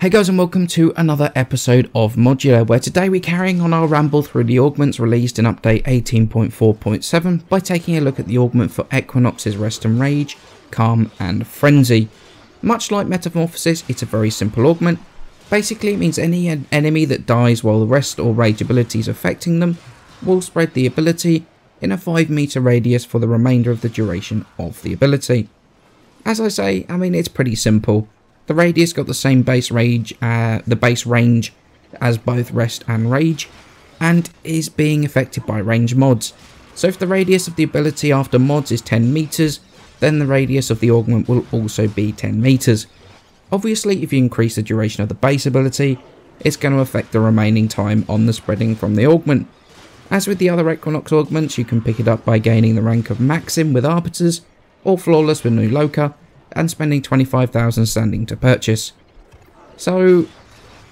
Hey guys, and welcome to another episode of Modular, where today we're carrying on our ramble through the augments released in update 18.4.7 by taking a look at the augment for Equinox's Rest and Rage, Calm and Frenzy. Much like Metamorphosis, it's a very simple augment. Basically, it means any enemy that dies while the Rest or Rage ability is affecting them will spread the ability in a 5 meter radius for the remainder of the duration of the ability. As I say, I mean, it's pretty simple. The radius got the same base range as both Rest and Rage, and is being affected by range mods. So if the radius of the ability after mods is 10 meters, then the radius of the augment will also be 10 meters. Obviously, if you increase the duration of the base ability, it's going to affect the remaining time on the spreading from the augment. As with the other Equinox augments, you can pick it up by gaining the rank of Maxim with Arbiters, or Flawless with Nuloka, and spending 25,000 standing to purchase. So,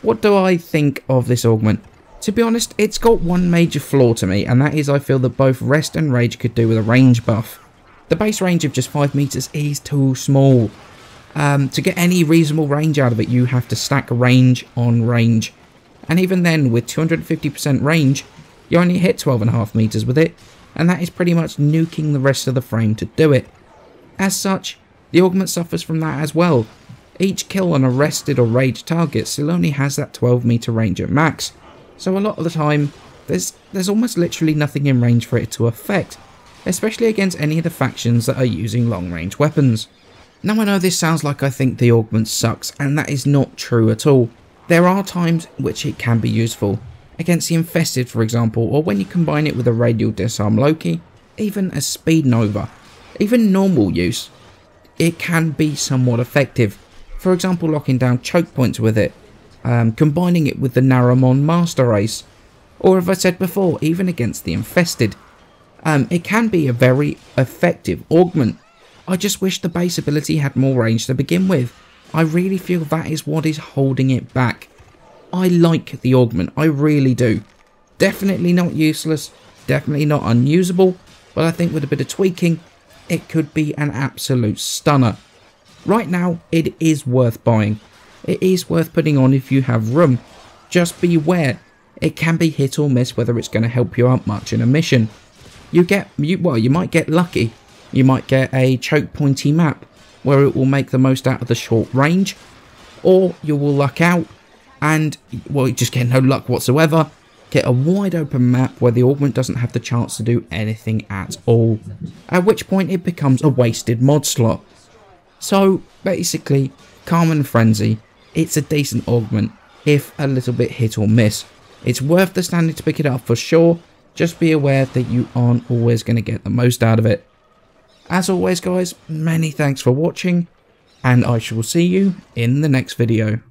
what do I think of this augment? To be honest, it's got one major flaw to me, and that is I feel that both Rest and Rage could do with a range buff. The base range of just 5 meters is too small. To get any reasonable range out of it, you have to stack range on range. And even then, with 250% range, you only hit 12.5 meters with it, and that is pretty much nuking the rest of the frame to do it. As such, the augment suffers from that as well. Each kill on a rested or raged target still only has that 12 meter range at max, so a lot of the time there's almost literally nothing in range for it to affect, especially against any of the factions that are using long range weapons. Now I know this sounds like I think the augment sucks, and that is not true at all. There are times which it can be useful, against the Infested for example, or when you combine it with a Radial Disarm Loki, even a Speed Nova, even normal use. It can be somewhat effective, for example locking down choke points with it, combining it with the Naramon Master Ace, or as I said before, even against the Infested. It can be a very effective augment. I just wish the base ability had more range to begin with. I really feel that is what is holding it back. I like the augment, I really do. Definitely not useless, definitely not unusable, but I think with a bit of tweaking, it could be an absolute stunner. Right now, it is worth buying. It is worth putting on if you have room. Just beware, it can be hit or miss whether it's going to help you out much in a mission. You might get lucky. You might get a choke pointy map where it will make the most out of the short range, or you will luck out and you just get no luck whatsoever. Get a wide open map where the augment doesn't have the chance to do anything at all, at which point it becomes a wasted mod slot. So basically, Calm and Frenzy, it's a decent augment, if a little bit hit or miss. It's worth the standing to pick it up for sure, just be aware that you aren't always going to get the most out of it. As always guys, many thanks for watching, and I shall see you in the next video.